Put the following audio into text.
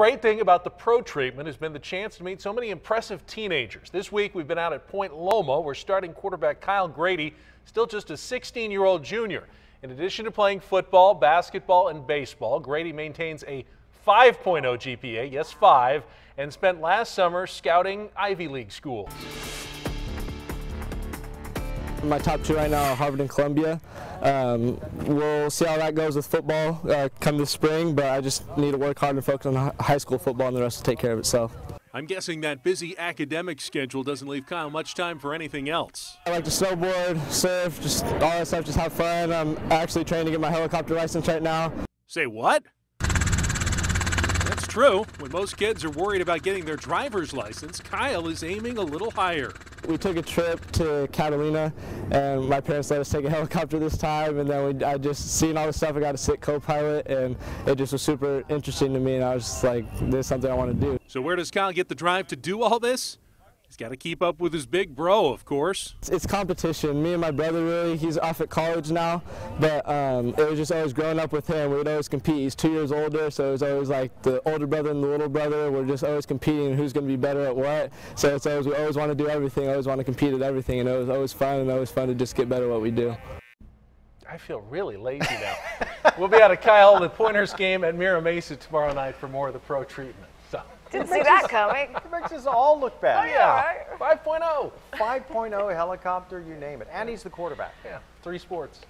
Great thing about the pro treatment has been the chance to meet so many impressive teenagers. This week we've been out at Point Loma where starting quarterback Kyle Grady, still just a 16-year-old junior. In addition to playing football, basketball, and baseball, Grady maintains a 5.0 GPA, yes 5, and spent last summer scouting Ivy League schools. My top two right now are Harvard and Columbia. We'll see how that goes with football come this spring, but I just need to work hard and focus on high school football and the rest will take care of itself. I'm guessing that busy academic schedule doesn't leave Kyle much time for anything else. I like to snowboard, surf, just all that stuff, just have fun. I'm actually trying to get my helicopter license right now. Say what? That's true. When most kids are worried about getting their driver's license, Kyle is aiming a little higher. We took a trip to Catalina, and my parents let us take a helicopter this time, and then I just seen all the stuff. I got a sick co-pilot, and it just was super interesting to me, and I was just like, this is something I want to do. So where does Kyle get the drive to do all this? He's got to keep up with his big bro, of course. It's competition. Me and my brother, really, he's off at college now, but it was just always growing up with him. We would always compete. He's 2 years older, so it was always like the older brother and the little brother. We're just always competing who's going to be better at what. So it's always, we always want to do everything, always want to compete at everything, and it was always fun and always fun to just get better at what we do. I feel really lazy now. We'll be out of Kyle, the Pointers game at Mira Mesa tomorrow night for more of the pro treatment. Didn't see that coming. It makes us all look bad. Oh, yeah. 5.0. 5.0 helicopter, you name it. And he's the quarterback. Yeah. Three sports.